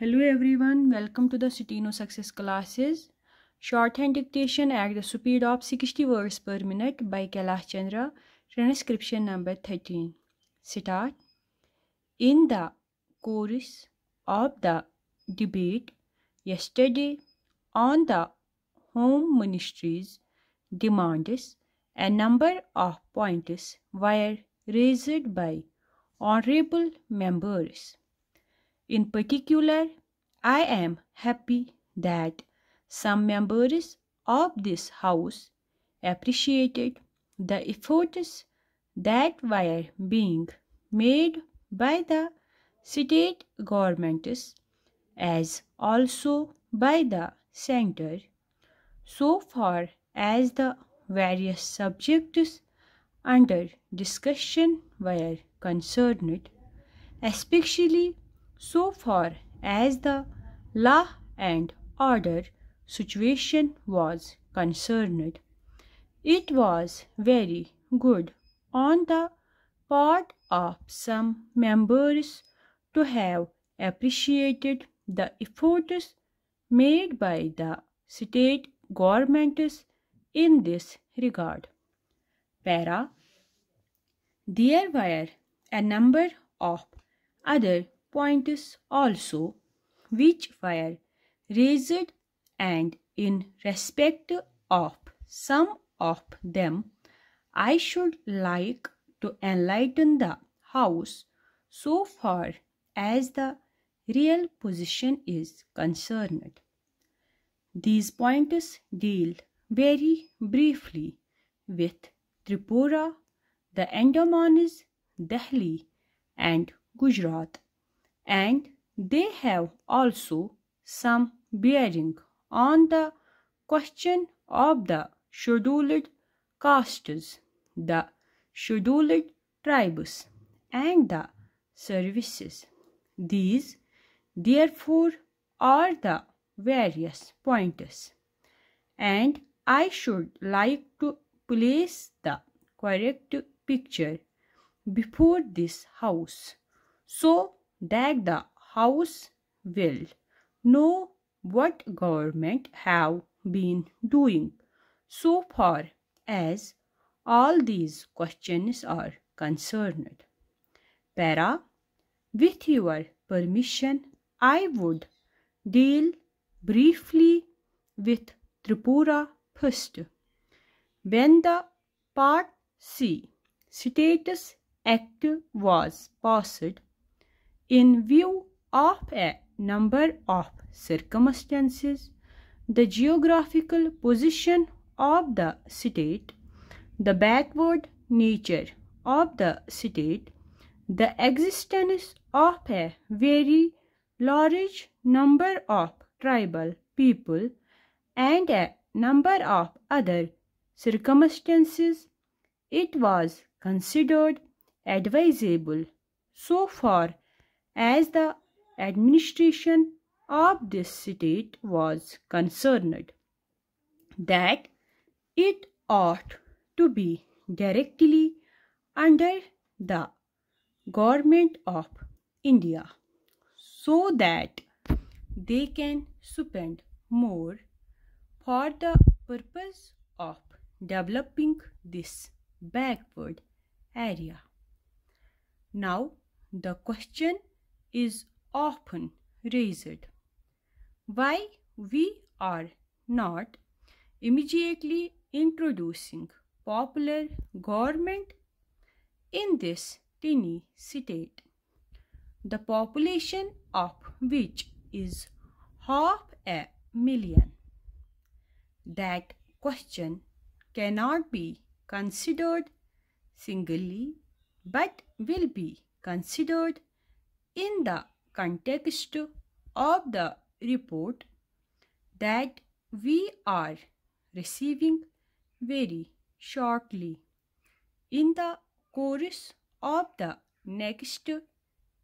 Hello everyone, welcome to the Steno Success classes. Shorthand dictation at the speed of 60 words per minute by Kailash Chandra, transcription number 13. Start. In the course of the debate yesterday on the Home Ministry's demands, a number of points were raised by honorable members. In particular, I am happy that some members of this House appreciated the efforts that were being made by the state governments as also by the Centre, so far as the various subjects under discussion were concerned, especially so far as the law and order situation was concerned. It was very good on the part of some members to have appreciated the efforts made by the state governments in this regard. Para. There were a number of other points also which were raised, and in respect of some of them I should like to enlighten the House so far as the real position is concerned. These points deal very briefly with Tripura, the Andamanis, Delhi and Gujarat, and they have also some bearing on the question of the scheduled castes, the scheduled tribes and the services. These therefore are the various points, and I should like to place the correct picture before this House so that the House will know what government have been doing so far as all these questions are concerned. Para. With your permission, I would deal briefly with Tripura first. When the Part C Status Act was passed, in view of a number of circumstances, the geographical position of the state, the backward nature of the state, the existence of a very large number of tribal people, and a number of other circumstances, it was considered advisable, so far as the administration of this state was concerned, that it ought to be directly under the Government of India, so that they can spend more for the purpose of developing this backward area. Now, the question is often raised why we are not immediately introducing popular government in this tiny state, the population of which is 500,000. That question cannot be considered singly, but will be considered in the context of the report that we are receiving very shortly. In the course of the next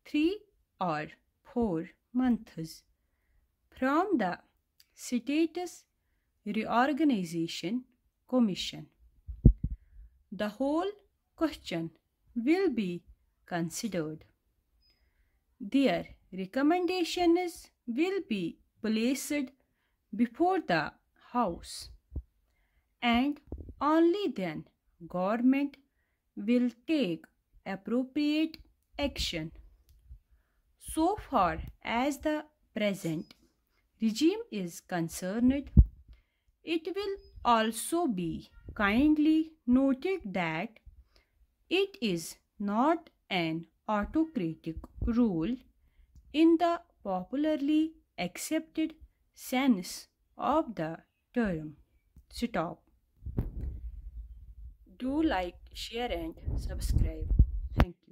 3 or 4 months, from the Citizens Reorganization Commission, the whole question will be considered. Their recommendation is will be placed before the house, and only then government will take appropriate action. So far as the present regime is concerned, it will also be kindly noted that it is not an autocratic rule in the popularly accepted sense of the term. Stop. Do like, share and subscribe. Thank you.